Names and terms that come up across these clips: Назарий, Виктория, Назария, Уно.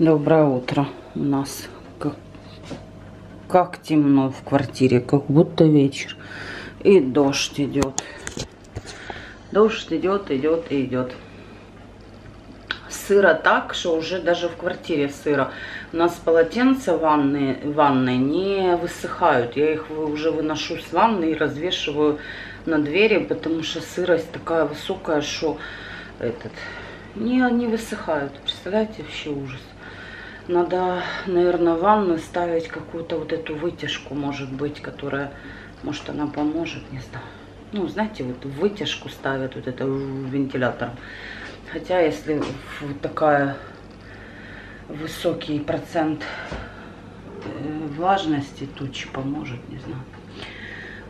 Доброе утро. У нас как темно в квартире, как будто вечер. И дождь идет. Дождь идет, идет и идет. Сыро так, что уже даже в квартире сыро. У нас полотенца ванны не высыхают. Я их уже выношу с ванны и развешиваю на двери, потому что сырость такая высокая, что не высыхают. Представляете, вообще ужас. Надо, наверное, в ванну ставить какую-то вот эту вытяжку, может быть, которая, может, она поможет, не знаю. Ну, знаете, вот вытяжку ставят вот это вентилятором. Хотя, если вот такая высокий процент влажности, тучи поможет, не знаю.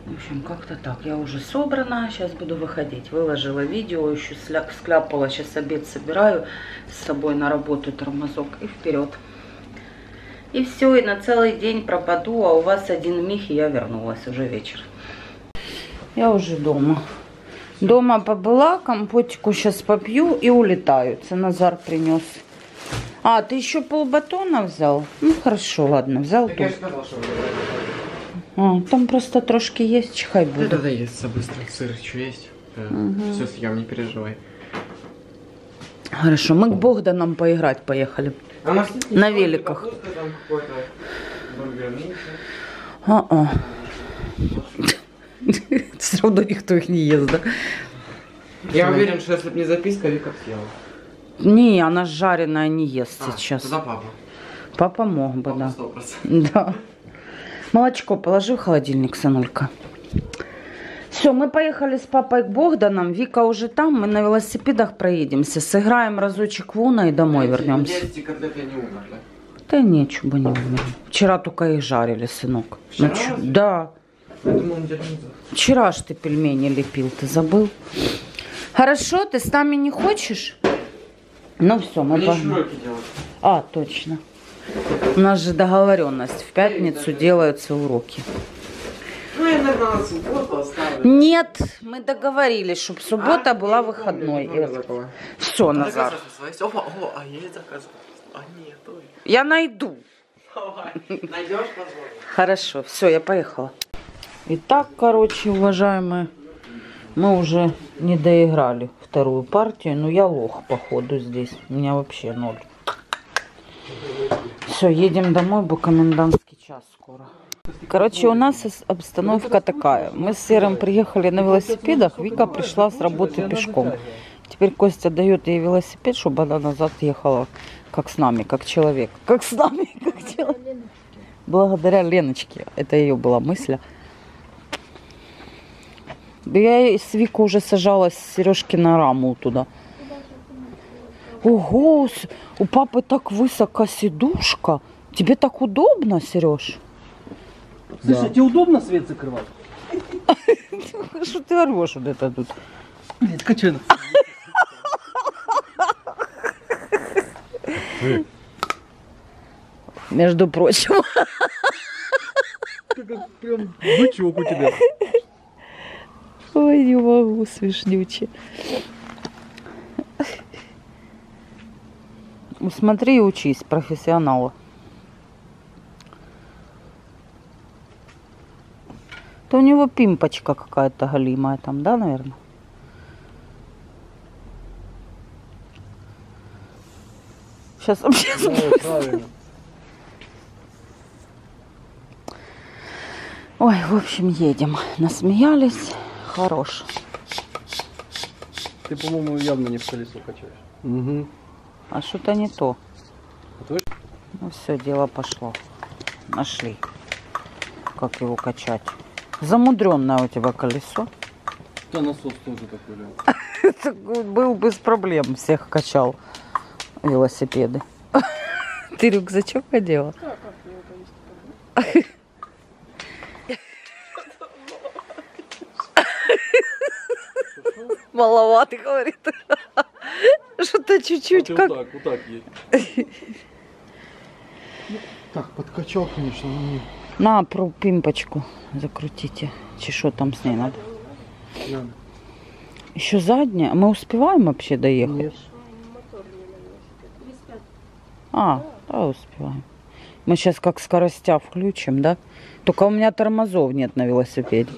В общем, как-то так. Я уже собрана, сейчас буду выходить. Выложила видео, еще скляпала, сейчас обед собираю с собой на работу, тормозок, и вперед. И все, и на целый день пропаду, а у вас один миг, и я вернулась, уже вечер. Я уже дома. Дома побыла, компотику сейчас попью и улетаю. Назар принес. А, ты еще полбатона взял? Ну, хорошо, ладно, взял тут. А, там просто трошки есть, чихай будет. Да, есть, быстро. Сыр еще есть. Да. Угу. Все съем, не переживай. Хорошо, мы к Богданам поиграть поехали. А на великах. Все равно никто их не ест, да? Я уверен, что если бы не записка, Вика съела. Не, она жареная не ест сейчас. Тогда папа. Папа мог бы, да. 100%. Да. Молочко положи в холодильник, сынулька. Все, мы поехали с папой к Богданам. Вика уже там, мы на велосипедах проедемся. Сыграем разочек в Уно и домой вернемся. Да ничего не умер. Вчера только их жарили, сынок. Вчера? Да. Вчера ж ты пельмени лепил, ты забыл? Хорошо, ты с нами не хочешь? Ну все, мы пошли. А, точно. У нас же договоренность. В пятницу делаются уроки. Нет, мы договорились, чтобы суббота была выходной. Все, Назар. Я найду. Найдешь, хорошо, все, я поехала. Итак, короче, уважаемые, мы уже не доиграли вторую партию. Но я лох, походу, здесь. У меня вообще ноль. Все, едем домой, бы комендантский час скоро. Короче, у нас обстановка такая. Мы с Серым приехали на велосипедах, Вика пришла с работы пешком. Теперь Костя дает ей велосипед, чтобы она назад ехала, как с нами, как человек. Как с нами, как человек. Благодаря Леночке. Это ее была мысль. Я с Викой уже сажалась с Сережки на раму туда. Ого, у папы так высоко сидушка. Тебе так удобно, Сереж? Слушай, да. Тебе удобно свет закрывать? Что ты орешь вот это тут? Нет, качанок. Между прочим. Прям бычок у тебя. Ой, не могу, смешнюче. Смотри и учись, профессионала. То у него пимпочка какая-то галимая там, да, наверное? Сейчас вообще... Да, ой, в общем, едем. Насмеялись. Хорош. Ты, по-моему, явно не в колесо качаешь. Угу. А что-то не то. Ну все, дело пошло. Нашли. Как его качать. Замудренное у тебя колесо. Да, насос тоже такой. Был без проблем, всех качал. Велосипеды. Ты рюкзачок одела? Да, как его повезти? Маловато, говорит. Что-то чуть-чуть как... вот так едь. Так, подкачал, конечно. На, про пимпочку закрутите. Че, что там с ней надо? Еще задняя. Мы успеваем вообще доехать? Нет. Да, успеваем. Мы сейчас как скоростя включим, да? Только у меня тормозов нет на велосипеде.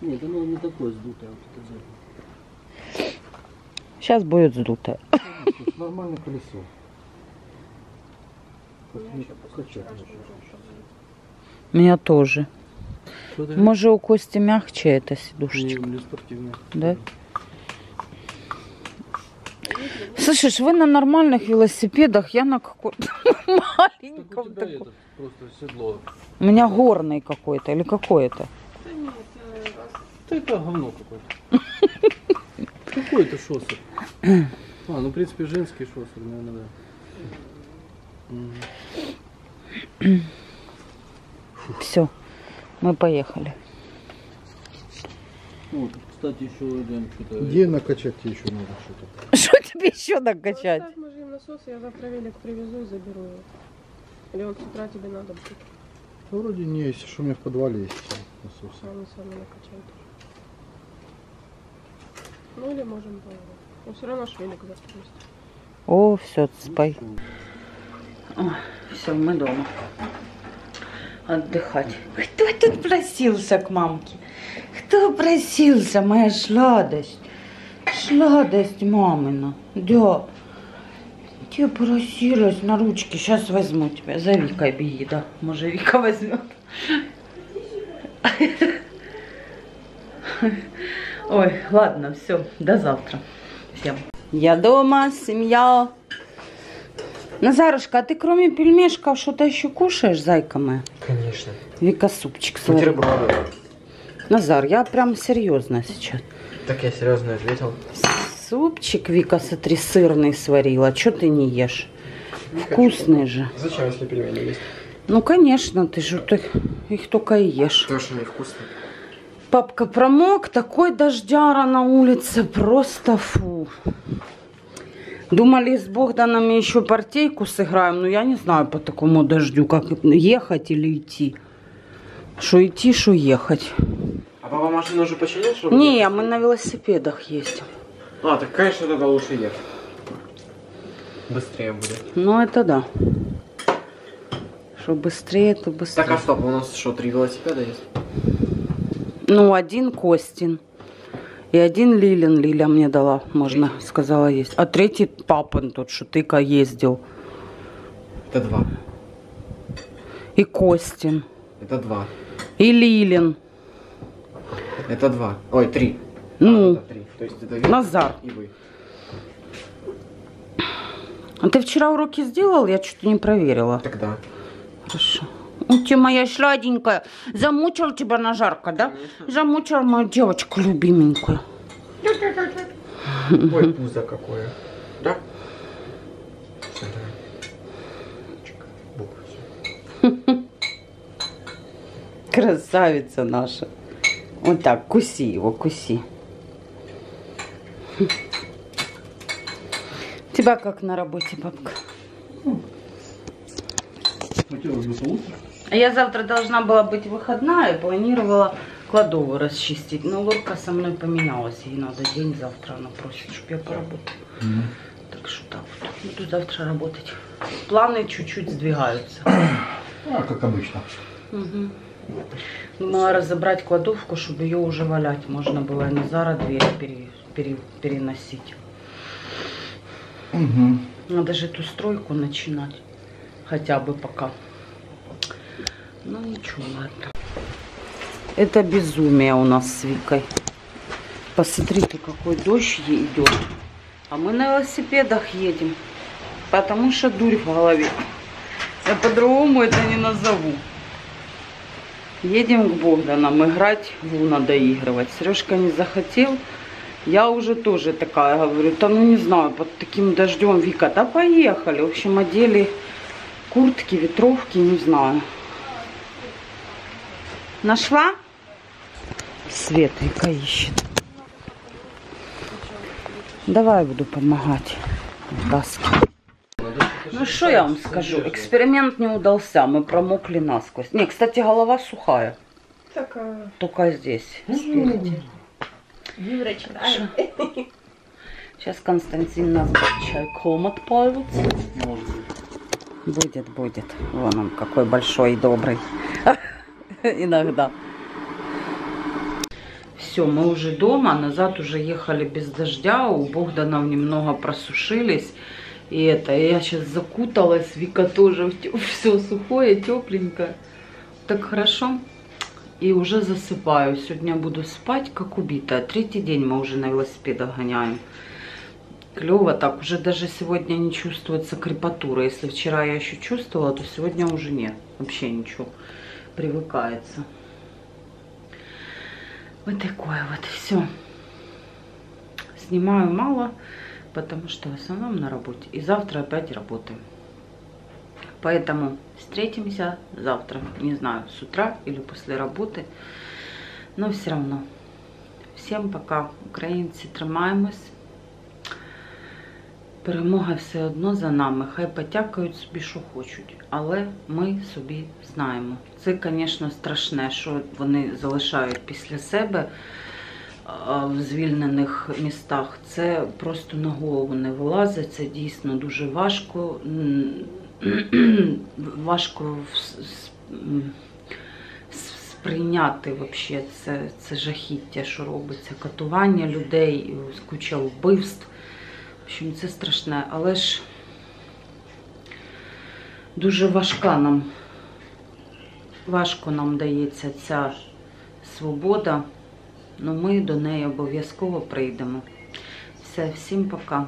Нет, оно не такое сдутое. Сейчас будет сдутое. Нормальное колесо. Меня тоже. Может, у Кости мягче эта сидушечка. Да? Слышишь, вы на нормальных велосипедах, я на каком-то маленьком. У меня горный какой-то или какой-то. Да это говно какое-то. Какой-то шоссер. Ну в принципе женский шоссер, наверное, да. Все, мы поехали. Вот, кстати, еще один что-то. Где накачать еще надо что-то? Что тебе еще накачать? Оставь, мы жим насос, я завтра велик привезу и заберу его. Или вот с утра тебе надо будет? Вроде не есть, что у меня в подвале есть насос. А мы сами накачаем тоже. Ну или можем по его. Но все равно велик запустим. О, все, спай. Все, мы дома. Отдыхать. Кто тут просился к мамке? Кто просился, моя сладость? Сладость мамина. Да. Тебе просилась на ручки. Сейчас возьму тебя. За Вика беги, да. Может, Вика возьмет. Ой, ладно, все, до завтра. Всем. Я дома, семья. Назарушка, а ты кроме пельмешков что-то еще кушаешь, зайка моя? Конечно. Вика супчик сварит. Бутерброды. Назар, я прям серьезно сейчас. Так я серьезно ответил. Супчик Вика, смотри, сырный сварила. Что ты не ешь? Не вкусный хочу. Же. Зачем, если пельмени есть? Ну, конечно, ты же их только и ешь. Потому что они вкусные. Папка промок, такой дождяра на улице, просто фу. Думали, с Богданом еще партейку сыграем, но я не знаю по такому дождю, как ехать или идти. Что ехать. А папа машину уже починил? Чтобы не, ехать? Мы на велосипедах ездим. А, так конечно тогда лучше ехать. Быстрее будет. Ну это да. Что быстрее, то быстрее. Так, а стоп, у нас что, 3 велосипеда есть? Ну, один Костин и один Лилин. Лиля мне дала, можно, сказала, есть. А третий папин тот, что тыка ездил. Это 2. И Костин. Это 2. И Лилин. Это 2. Ой, 3. Ну, это 3. То есть это Вик, Назар. И вы. А ты вчера уроки сделал? Я что-то не проверила. Тогда. Хорошо. Ты моя сладенькая, замучил тебя Назарка, да? Замучил мою девочку любименькую. Ой, пузо какое, да? Красавица наша. Вот так, куси его, куси. Тебя как на работе, бабка? Я завтра должна была быть выходная, планировала кладовую расчистить. Но Лорка со мной поменялась, ей надо день, завтра она просит, чтобы я поработала. Так что так вот, буду завтра работать. Планы чуть-чуть сдвигаются. А, как обычно. Думала разобрать кладовку, чтобы ее уже валять. Можно было и Назара дверь переносить. Надо же эту стройку начинать. Хотя бы пока. Ну ничего, ладно. Это безумие у нас с Викой. Посмотрите, какой дождь идет. А мы на велосипедах едем. Потому что дурь в голове. Я по-другому это не назову. Едем к Богданам играть, надо игрывать. Сережка не захотел. Я уже тоже такая говорю. Да ну не знаю, под таким дождем, Вика. Да поехали. В общем, одели куртки, ветровки, не знаю. Нашла? Свет Вика ищет. Давай я буду помогать. Таски. Ну что я вам скажу, эксперимент не удался, мы промокли насквозь. Не, кстати, голова сухая. Только здесь. Спереди. Сейчас Константин нас будет чайком отпаивать. Будет, будет. Вон он, какой большой и добрый. Иногда. Все, мы уже дома. Назад уже ехали без дождя. У Богданов немного просушились. И это, я сейчас закуталась. Вика тоже. Все сухое, тепленькое. Так хорошо. И уже засыпаю. Сегодня буду спать, как убитая. Третий день мы уже на велосипедах гоняем. Клево так. Уже даже сегодня не чувствуется крепатура. Если вчера я еще чувствовала, то сегодня уже нет. Вообще ничего. Привыкается. Вот такое вот. Все. Снимаю мало, потому что в основном на работе. И завтра опять работаем. Поэтому встретимся завтра. Не знаю, с утра или после работы. Но все равно. Всем пока, українці, тримаємось. Перемога все одно за нами. Хай потякають собі, що хочуть. Але ми собі знаємо. Це, звісно, страшне, що вони залишають після себе в звільнених містах. Це просто на голову не вилазить. Це дійсно дуже важко. Важко сприйняти взагалі це жахіття, що робиться. Катування людей, куча вбивств. В общем, це страшне, але ж дуже важко нам дається ця свобода, але ми до неї обов'язково прийдемо. Все, всім пока.